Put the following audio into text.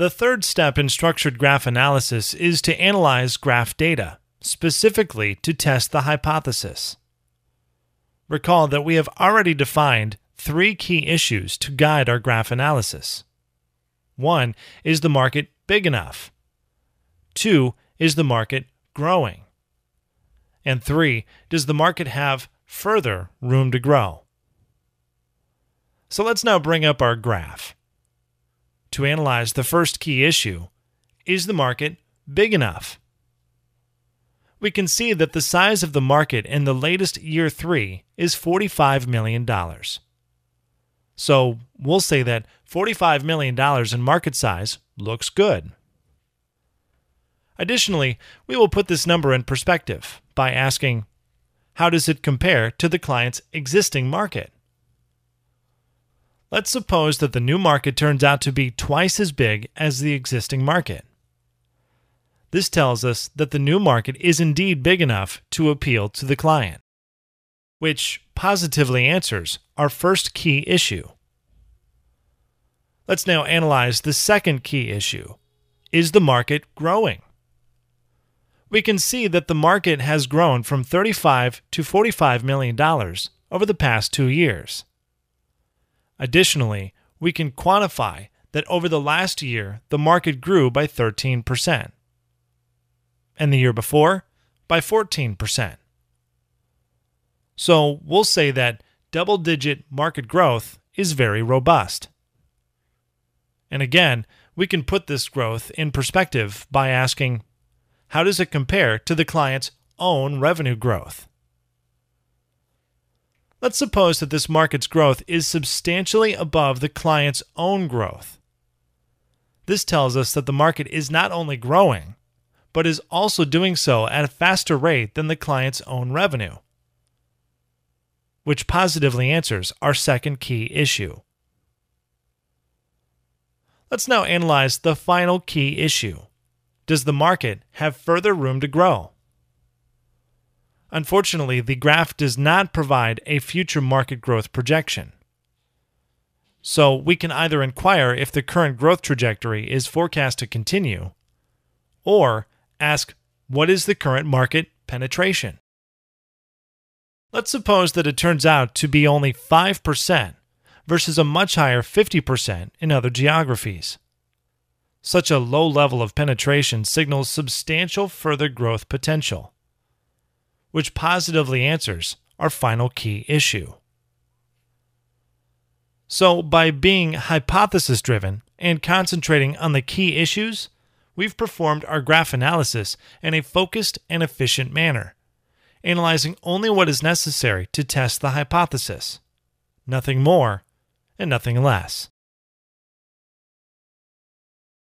The third step in structured graph analysis is to analyze graph data, specifically to test the hypothesis. Recall that we have already defined three key issues to guide our graph analysis. One, is the market big enough? Two, is the market growing? And three, does the market have further room to grow? So let's now bring up our graph. To analyze the first key issue, is the market big enough? We can see that the size of the market in the latest year 3 is $45 million. So we'll say that $45 million in market size looks good. Additionally, we will put this number in perspective by asking, how does it compare to the client's existing market? Let's suppose that the new market turns out to be twice as big as the existing market. This tells us that the new market is indeed big enough to appeal to the client, which positively answers our first key issue. Let's now analyze the second key issue. Is the market growing? We can see that the market has grown from $35 to $45 million over the past 2 years. Additionally, we can quantify that over the last year, the market grew by 13%, and the year before, by 14%. So we'll say that double-digit market growth is very robust. And again, we can put this growth in perspective by asking, how does it compare to the client's own revenue growth? Let's suppose that this market's growth is substantially above the client's own growth. This tells us that the market is not only growing, but is also doing so at a faster rate than the client's own revenue, which positively answers our second key issue. Let's now analyze the final key issue. Does the market have further room to grow? Unfortunately, the graph does not provide a future market growth projection. So we can either inquire if the current growth trajectory is forecast to continue, or ask, what is the current market penetration? Let's suppose that it turns out to be only 5% versus a much higher 50% in other geographies. Such a low level of penetration signals substantial further growth potential, which positively answers our final key issue. So by being hypothesis-driven and concentrating on the key issues, we've performed our graph analysis in a focused and efficient manner, analyzing only what is necessary to test the hypothesis. Nothing more and nothing less.